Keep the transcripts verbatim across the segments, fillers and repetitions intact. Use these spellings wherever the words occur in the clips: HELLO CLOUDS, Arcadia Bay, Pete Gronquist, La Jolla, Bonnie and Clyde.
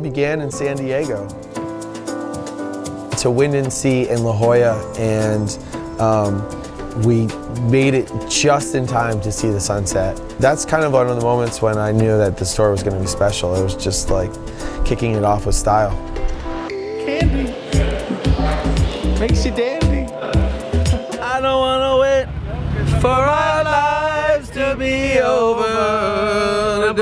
all began in San Diego. To Wind and Sea in La Jolla, and um, we made it just in time to see the sunset. That's kind of one of the moments when I knew that the store was going to be special. It was just like kicking it off with style. Candy makes you dandy. I don't want to wait for our lives to be over.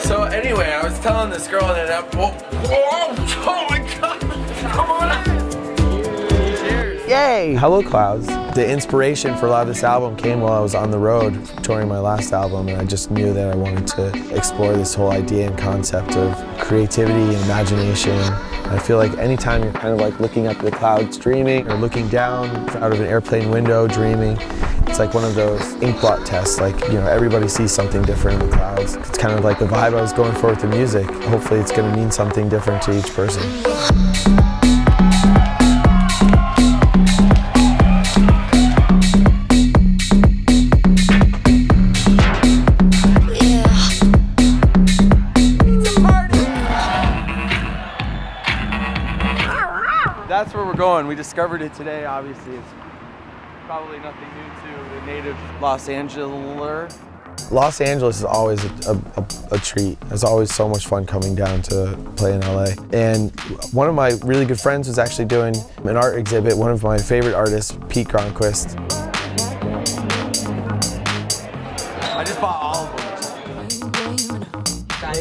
So anyway, I was telling this girl that I, oh, oh, oh my God, come on in. Cheers. Yay. Hello Clouds. The inspiration for a lot of this album came while I was on the road touring my last album, and I just knew that I wanted to explore this whole idea and concept of creativity and imagination. I feel like anytime you're kind of like looking up at the clouds dreaming, or looking down out of an airplane window dreaming, it's like one of those inkblot tests, like, you know, everybody sees something different in the clouds. It's kind of like the vibe I was going for with the music. Hopefully it's going to mean something different to each person. That's where we're going. We discovered it today, obviously. It's probably nothing new to the native Los Angeler. Los Angeles is always a, a, a treat. It's always so much fun coming down to play in L A. And one of my really good friends was actually doing an art exhibit, one of my favorite artists, Pete Gronquist. I just bought all of them.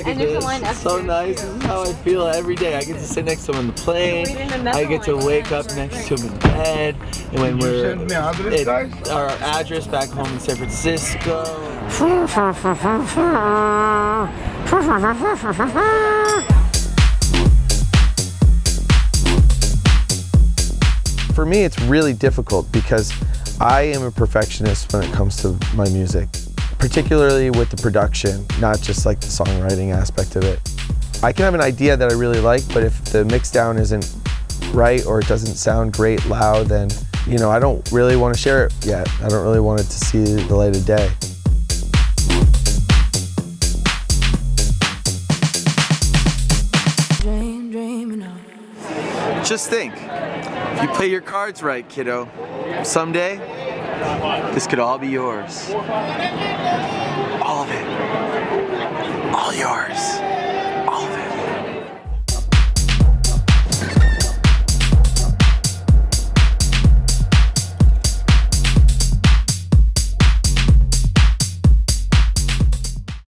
And there's a line up so nice. This is how I feel every day. I get to sit next to him on the plane. I get to wake up next to him in bed. And when we're at our address back home in San Francisco. For me, it's really difficult because I am a perfectionist when it comes to my music. Particularly with the production, not just like the songwriting aspect of it. I can have an idea that I really like, but if the mix down isn't right or it doesn't sound great loud, then, you know, I don't really want to share it yet. I don't really want it to see the light of day. Just think, if you play your cards right, kiddo, someday, this could all be yours. All of it. All yours.